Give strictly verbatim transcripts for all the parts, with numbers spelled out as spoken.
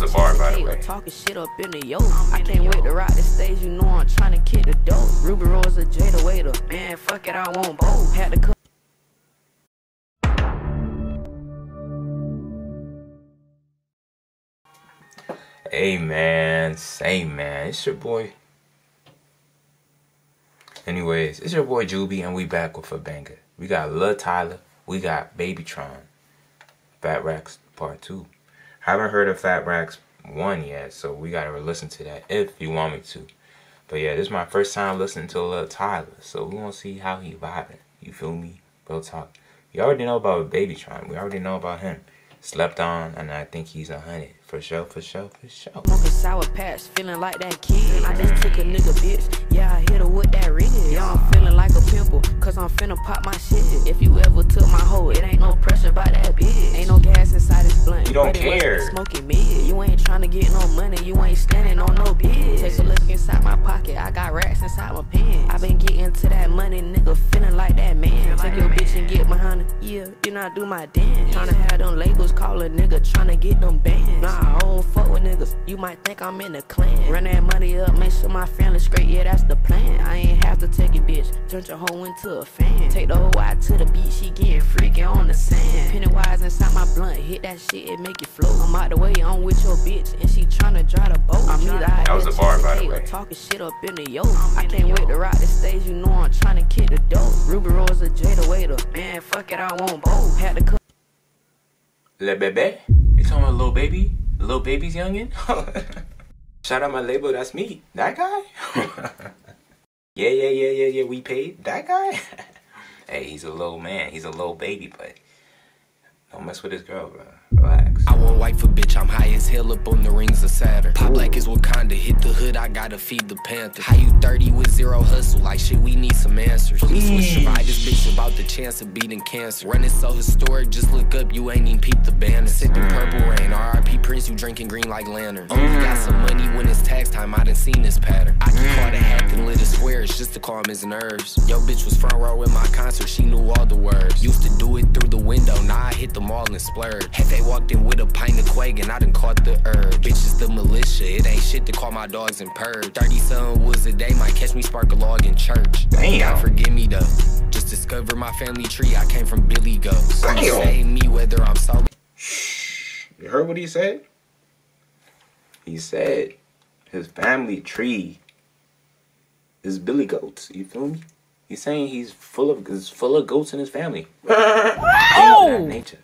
was the bar, by the way. Talking shit up in the yo. I can't wait to rock the stage, you know I'm trying to kick the dope. Ruby Rose a Jada waiter, man, fuck it, I won't both. Had to cook. Hey man, say man, it's your boy. Anyways, it's your boy Juby, and we back with a banger. We got Luh Tyler, we got Babytron, Fat Racks Part Two. Haven't heard of Fat Racks One yet, so we gotta listen to that if you want me to. But yeah, this is my first time listening to Luh Tyler, so we gonna see how he vibing. You feel me? Real talk. You already know about Babytron. We already know about him. Slept on, and I think he's a hundred. For sure, for sure, for sure. Smoking sour patch, feeling like that kid. I just took a nigga bitch. Yeah, I hit her with that ring. Y'all feeling like a pimple, cause I'm finna pop my shit. If you ever took my hoe, it ain't no pressure by that bitch. Ain't no gas inside this blunt. You don't care. Smoking me. You ain't trying to get no money. You ain't standing on no bitch. Take a look inside my pocket. I got racks inside my pants. I been getting to that money, nigga, feeling like that man. Take your bitch and get behind her. Yeah, then I do my dance. Tryna have them labels, call a nigga, tryna get them bands. Nah, I don't fuck with niggas, you might think I'm in the clan. Run that money up, make sure my family straight, yeah, that's the plan. I ain't have to take it, bitch, turn your hoe into a fan. Take the whole wide to the beach, she getting freaking on the sand. Pennywise inside my blunt, hit that shit, it make it flow. I'm out the way, I'm with your bitch, and she tryna drive the boat. I'm either out that was a bar, by the way. Talking shit up in the yo. I can't wait to rock the stage, you know I'm tryna kick the dope. Ruby Rose a Jada waiter, man, fuck it, I won't both. Had to cook. Lil' Baby? You talking about Lil' Baby? Lil' Baby's youngin'? Shout out my label, that's me. That guy? yeah, yeah, yeah, yeah, yeah, we paid. That guy? Hey, he's a little man. He's a little baby, but don't mess with his girl, bro. Relax. I won't wife a bitch, I'm high as hell up on the rings of Saturn. Pop Ooh. Like it's Wakanda, hit the hood, I gotta feed the panther. How you thirty with zero hustle, like shit, we need some answers. Please switch your ride, this bitch about the chance of beating cancer. Running so historic, just look up, you ain't even peeped the banner. Sipping mm. purple rain, R I P Prince, you drinking green like lantern. Only mm. got some money when it's tax time, I done seen this pattern. I can mm. call the hack and lit a square, it's just to calm his nerves. Yo bitch was front row in my concert, she knew all the words. Used to do it through the window, now I hit the mall and splurge. Had they walked in with a pint of Quake and I done caught the urge. Bitch is the militia, it ain't shit to call my dogs and purge. thirty-seven was a day, might catch me spark a log in church. Damn. God forgive me though, just discover my family tree, I came from Billy Goats. Damn. Save me whether I'm sorry. You heard what he said? He said his family tree is Billy Goats, you feel me? He's saying he's full of, is full of goats in his family. Oh! Nature.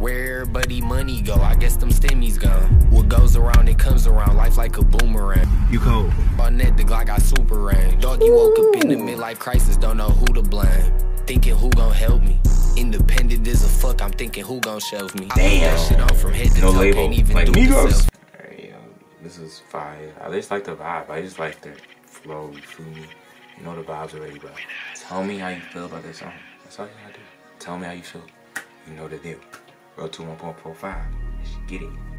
Where buddy money go? I guess them stimmies gone. What goes around, it comes around. Life like a boomerang. You cold. Barnett, the Glock got super range. Dog, you woke up in the midlife crisis. Don't know who to blame. Thinking who gon' help me. Independent as a fuck. I'm thinking who gon' shelve me. Damn. That shit on from head to toe. No label. Can't even like do Migos. Hey, yo, this is fire. I just like the vibe. I just like the flow. You feel me? You know the vibes already, bro. Tell me how you feel about this song. That's all you gotta do. Tell me how you feel. You know the deal. Go to one point four five. Let's get it.